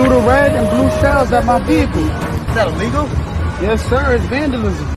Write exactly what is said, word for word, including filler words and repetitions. threw the red and blue shells at my vehicle. Is that illegal? Yes, sir. It's vandalism.